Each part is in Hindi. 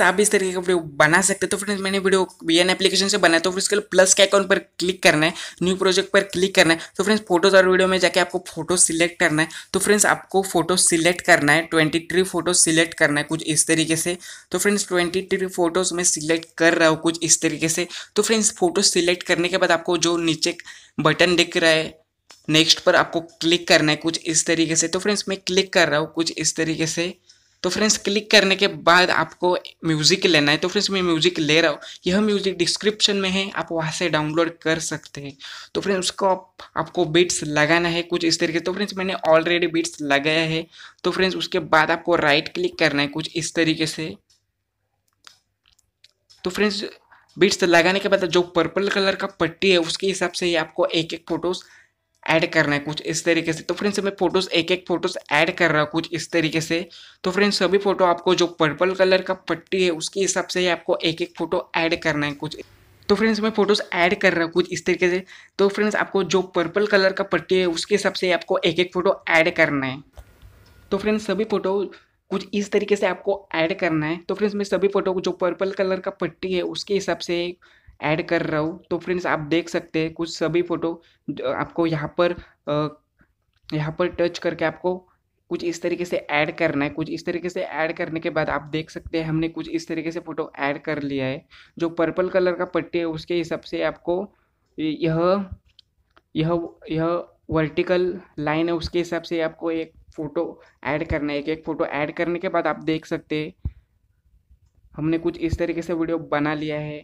फ्रेंड्स आप इस तरीके का वीडियो बना सकते हैं। तो फ्रेंड्स मैंने वीडियो VN एप्लीकेशन से बनाया, तो फिर उसके लिए प्लस के आइकॉन पर क्लिक करना है, न्यू प्रोजेक्ट पर क्लिक करना है। तो फ्रेंड्स फोटोज और वीडियो में जाके आपको फोटो सिलेक्ट करना है। तो फ्रेंड्स आपको फोटो सिलेक्ट करना है, 23 फोटो सिलेक्ट करना है कुछ इस तरीके से। तो फ्रेंड्स 23 फोटोज में सिलेक्ट कर रहा हूँ कुछ इस तरीके से। तो फ्रेंड्स फोटो सिलेक्ट करने के बाद आपको जो नीचे बटन दिख रहा है नेक्स्ट पर आपको क्लिक करना है कुछ इस तरीके से। तो फ्रेंड्स मैं क्लिक कर रहा हूँ कुछ इस तरीके से। तो फ्रेंड्स क्लिक करने के बाद आपको म्यूज़िक लेना है। तो फ्रेंड्स मैं म्यूज़िक ले रहा हूँ, यह म्यूज़िक डिस्क्रिप्शन में है, आप वहाँ से डाउनलोड कर सकते हैं। तो फ्रेंड्स उसको आपको बीट्स लगाना है कुछ इस तरीके से। तो फ्रेंड्स मैंने ऑलरेडी बीट्स लगाया है। तो फ्रेंड्स उसके बाद आपको राइट क्लिक करना है कुछ इस तरीके से। तो फ्रेंड्स बीट्स लगाने के बाद जो पर्पल कलर का पट्टी है उसके हिसाब से ही आपको एक एक फोटोज़ ऐड करना है कुछ इस तरीके से। तो फ्रेंड्स मैं फोटोज़ एक फ़ोटोज़ ऐड कर रहा हूँ कुछ इस तरीके से। तो फ्रेंड्स सभी फ़ोटो आपको जो पर्पल कलर का पट्टी है उसके हिसाब से ही आपको एक एक फ़ोटो ऐड करना है कुछ। तो फ्रेंड्स मैं फ़ोटोज़ ऐड कर रहा हूँ कुछ इस तरीके से। तो फ्रेंड्स आपको जो पर्पल कलर का पट्टी है उसके हिसाब से आपको एक एक फ़ोटो ऐड करना है। तो फ्रेंड्स सभी फ़ोटो कुछ इस तरीके से आपको ऐड करना है। तो फ्रेंड्स मैं सभी फ़ोटो को जो पर्पल कलर का पट्टी है उसके हिसाब से ऐड कर रहा हूँ। तो फ्रेंड्स आप देख सकते हैं कुछ सभी फ़ोटो आपको यहाँ पर टच करके आपको कुछ इस तरीके से ऐड करना है। कुछ इस तरीके से ऐड करने के बाद आप देख सकते हैं हमने कुछ इस तरीके से फ़ोटो ऐड कर लिया है। जो पर्पल कलर का पट्टी है उसके हिसाब से आपको यह वर्टिकल लाइन है उसके हिसाब से आपको एक फ़ोटो ऐड करना है। एक एक फ़ोटो ऐड करने के बाद आप देख सकते हैं हमने कुछ इस तरीके से वीडियो बना लिया है।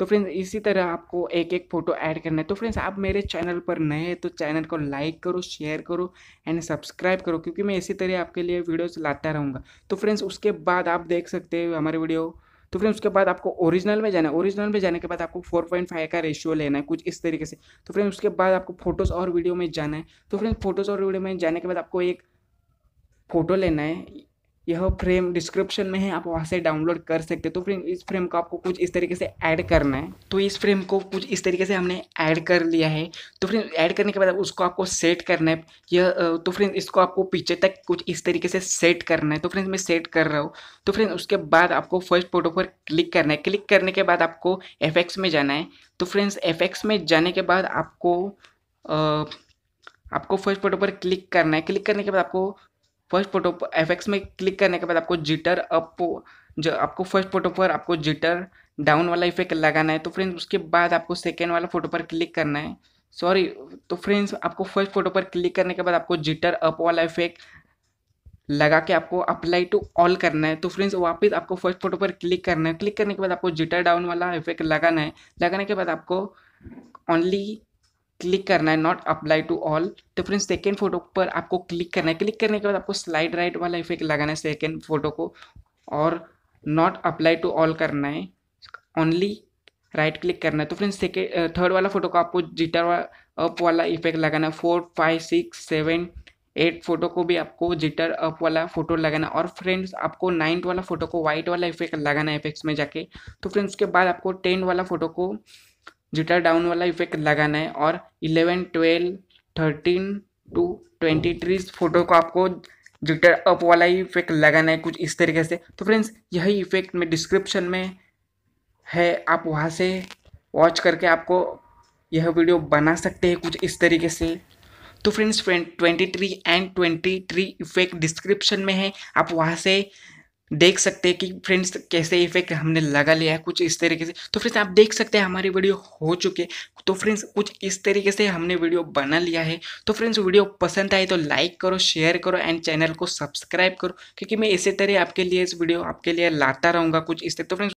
तो फ्रेंड्स इसी तरह आपको एक एक फ़ोटो ऐड करना है। तो फ्रेंड्स आप मेरे चैनल पर नए हैं तो चैनल को लाइक करो, शेयर करो एंड सब्सक्राइब करो, क्योंकि मैं इसी तरह आपके लिए वीडियोस लाता रहूँगा। तो फ्रेंड्स उसके बाद आप देख सकते हैं हमारे वीडियो। तो फ्रेंड्स उसके बाद आपको ओरिजिनल में जाना है। ओरिजिनल में जाने के बाद आपको 4.5 का रेशियो लेना है कुछ इस तरीके से। तो फ्रेंड्स उसके बाद आपको फोटोज़ और वीडियो में जाना है। तो फ्रेंड्स फोटोज़ और वीडियो में जाने के बाद आपको एक फ़ोटो लेना है, यह फ्रेम डिस्क्रिप्शन में है, आप वहाँ से डाउनलोड कर सकते हैं। तो फ्रेंड्स इस फ्रेम को आपको कुछ इस तरीके से ऐड करना है। तो इस फ्रेम को कुछ इस तरीके से हमने ऐड कर लिया है। तो फ्रेंड्स ऐड करने के बाद उसको आपको सेट करना है यह। तो फ्रेंड्स इसको आपको पीछे तक कुछ इस तरीके से सेट करना है। तो फ्रेंड्स मैं सेट कर रहा हूँ। तो फ्रेंड्स उसके बाद आपको फर्स्ट फोटो पर क्लिक करना है। क्लिक करने के बाद आपको FX में जाना है। तो फ्रेंड्स FX में जाने के बाद आपको फर्स्ट फोटो पर क्लिक करना है। क्लिक करने के बाद आपको फर्स्ट फोटो पर FX में क्लिक करने के बाद आपको जिटर अप जो आपको फर्स्ट फोटो पर आपको जिटर डाउन वाला इफेक्ट लगाना है। तो फ्रेंड्स उसके बाद आपको सेकेंड वाला फोटो पर क्लिक करना है, सॉरी। तो फ्रेंड्स आपको फर्स्ट फोटो पर क्लिक करने के बाद आपको जिटर अप वाला इफेक्ट लगा के आपको अप्लाई टू ऑल करना है। तो फ्रेंड्स वापस आपको फर्स्ट फोटो पर क्लिक करना है। क्लिक करने के बाद आपको जिटर डाउन वाला इफेक्ट लगाना है। लगाने के बाद आपको ओनली क्लिक करना है, नॉट अप्लाई टू ऑल। तो फ्रेंड्स सेकेंड फोटो पर आपको क्लिक करना है। क्लिक करने के बाद आपको स्लाइड राइट वाला इफेक्ट लगाना है सेकेंड फोटो को, और नॉट अप्लाई टू ऑल करना है, ओनली राइट क्लिक करना है। तो फ्रेंड्स थर्ड वाला फोटो को आपको जिटर अप वाला इफेक्ट लगाना है। 4, 5, 6, 7, 8 फोटो को भी आपको जिटर अप वाला फोटो लगाना है। और फ्रेंड्स आपको 9th वाला फोटो को व्हाइट वाला इफेक्ट लगाना है FX में जाके। तो फ्रेंड्स उसके बाद आपको 10 वाला फोटो को जिटर डाउन वाला इफेक्ट लगाना है, और 11, 12, 13 to 23 फोटो को आपको जिटर अप वाला इफेक्ट लगाना है कुछ इस तरीके से। तो फ्रेंड्स यही इफेक्ट में डिस्क्रिप्शन में है, आप वहाँ से वॉच करके आपको यह वीडियो बना सकते हैं कुछ इस तरीके से। तो फ्रेंड्स 23 एंड 23 इफेक्ट डिस्क्रिप्शन में है, आप वहाँ से देख सकते हैं कि फ्रेंड्स कैसे इफेक्ट हमने लगा लिया है कुछ इस तरीके से। तो फ्रेंड्स आप देख सकते हैं हमारी वीडियो हो चुके। तो फ्रेंड्स कुछ इस तरीके से हमने वीडियो बना लिया है। तो फ्रेंड्स वीडियो पसंद आए तो लाइक करो, शेयर करो एंड चैनल को सब्सक्राइब करो, क्योंकि मैं इसी तरह आपके लिए इस वीडियो आपके लिए लाता रहूँगा कुछ इस तरह। तो फ्रेंड्स